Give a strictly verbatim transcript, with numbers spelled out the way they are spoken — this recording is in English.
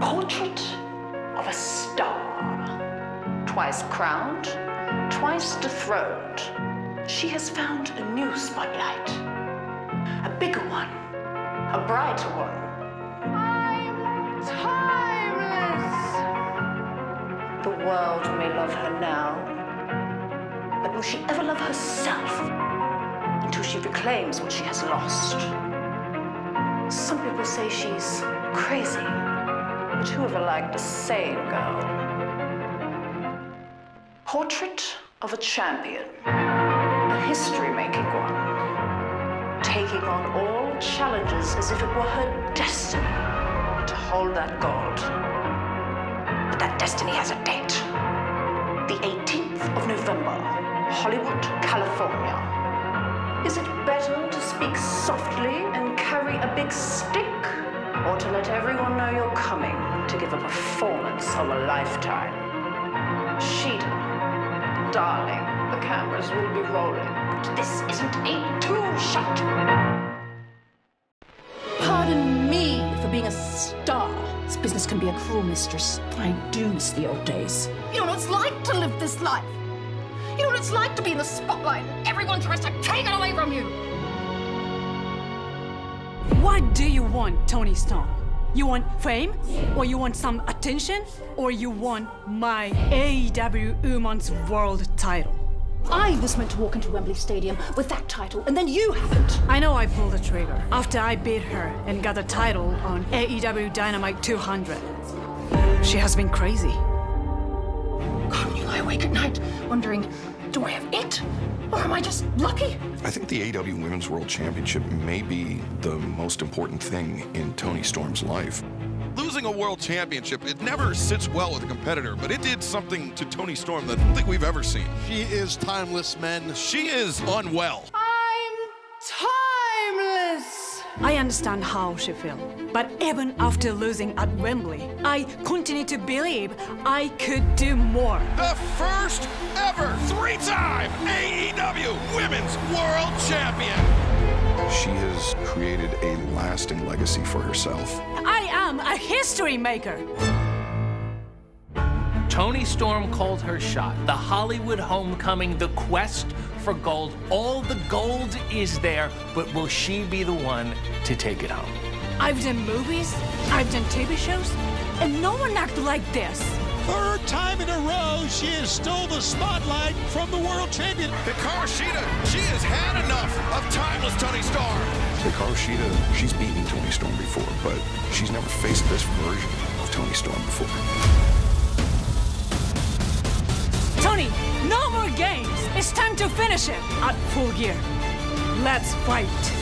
Portrait of a star. Twice crowned, twice dethroned. She has found a new spotlight. A bigger one, a brighter one. I'm timeless! The world may love her now, but will she ever love herself until she reclaims what she has lost? Some people say she's crazy, but who ever liked a sane girl? Portrait of a champion, a history-making one, taking on all challenges as if it were her destiny to hold that gold. But that destiny has a date. The eighteenth of November, Hollywood, California. Is it better to speak softly and carry a big stick, or to let everyone know you're coming to give a performance of a lifetime? Shida, darling, the cameras will be rolling. This isn't a two-shot. Pardon me for being a star. This business can be a cruel mistress. I do miss the old days. You know what it's like to live this life. You know what it's like to be in the spotlight and everyone tries to take it away from you. What do you want, Toni Storm? You want fame? Or you want some attention? Or you want my A E W Women's World title? I was meant to walk into Wembley Stadium with that title, and then you haven't. I know I pulled the trigger after I beat her and got the title on A E W Dynamite two hundred. She has been crazy. God, you lie awake at night wondering, do I have it? Or am I just lucky? I think the A E W Women's World Championship may be the most important thing in Toni Storm's life. Losing a world championship, it never sits well with a competitor, but it did something to Toni Storm that I don't think we've ever seen. She is timeless, men. She is unwell. I'm timeless! I understand how she feels, but even after losing at Wembley, I continue to believe I could do more. The first ever three-time A E W Women's World Champion! She has created a lasting legacy for herself. I am a history maker. Toni Storm called her shot. The Hollywood homecoming, the quest for gold. All the gold is there, but will she be the one to take it home? I've done movies, I've done T V shows, and no one acted like this. Third time in a row, she has stole the spotlight from the world champion. Hikaru Shida, she has had enough of timeless Toni Storm. Hikaru Shida, she's beaten Toni Storm before, but she's never faced this version of Toni Storm before. Toni, no more games. It's time to finish it at full gear. Let's fight.